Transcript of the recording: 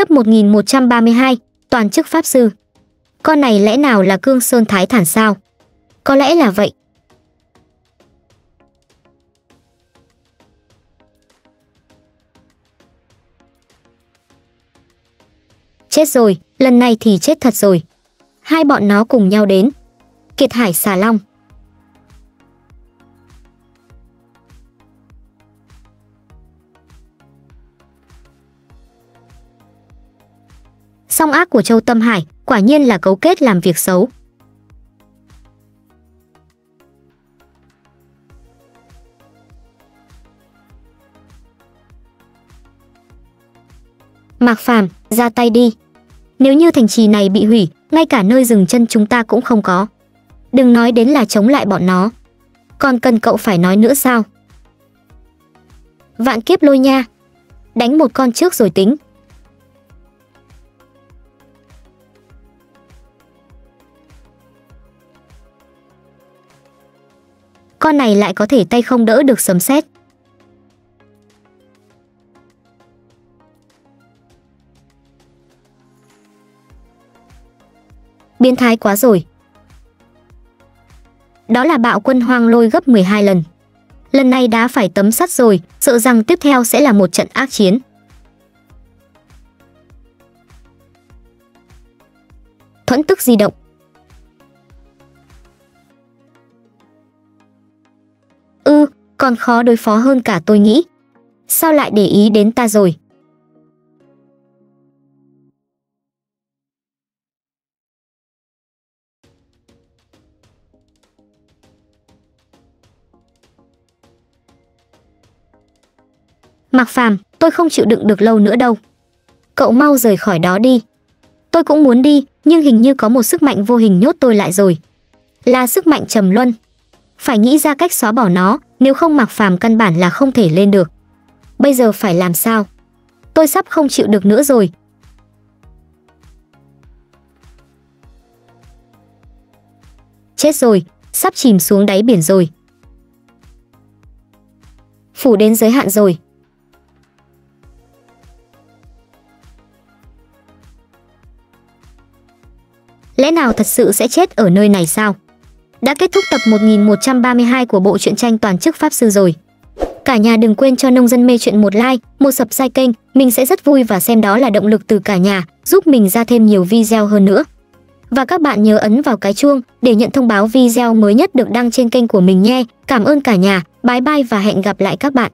chấp 1132, toàn chức pháp sư. Con này lẽ nào là Cương Sơn Thái Thản sao? Có lẽ là vậy. Chết rồi, lần này thì chết thật rồi. Hai bọn nó cùng nhau đến. Kiệt Hải Xà Long. Song ác của Châu Tâm Hải quả nhiên là cấu kết làm việc xấu. Mạc Phàm, ra tay đi. Nếu như thành trì này bị hủy, ngay cả nơi dừng chân chúng ta cũng không có. Đừng nói đến là chống lại bọn nó. Còn cần cậu phải nói nữa sao? Vạn kiếp lôi nha. Đánh một con trước rồi tính. Con này lại có thể tay không đỡ được sấm sét. Biến thái quá rồi. Đó là bạo quân hoang lôi gấp 12 lần. Lần này đã phải tấm sắt rồi, sợ rằng tiếp theo sẽ là một trận ác chiến. Thuẫn tức di động. Còn khó đối phó hơn cả tôi nghĩ. Sao lại để ý đến ta rồi? Mạc Phàm, tôi không chịu đựng được lâu nữa đâu. Cậu mau rời khỏi đó đi. Tôi cũng muốn đi, nhưng hình như có một sức mạnh vô hình nhốt tôi lại rồi. Là sức mạnh trầm luân. Phải nghĩ ra cách xóa bỏ nó, nếu không Mạc Phàm căn bản là không thể lên được. Bây giờ phải làm sao? Tôi sắp không chịu được nữa rồi. Chết rồi, sắp chìm xuống đáy biển rồi. Phủ đến giới hạn rồi. Lẽ nào thật sự sẽ chết ở nơi này sao? Đã kết thúc tập 1132 của bộ truyện tranh Toàn Chức Pháp Sư rồi. Cả nhà đừng quên cho Nông Dân Mê Truyện một like, một subscribe kênh, mình sẽ rất vui và xem đó là động lực từ cả nhà, giúp mình ra thêm nhiều video hơn nữa. Và các bạn nhớ ấn vào cái chuông để nhận thông báo video mới nhất được đăng trên kênh của mình nhé. Cảm ơn cả nhà, bye bye và hẹn gặp lại các bạn.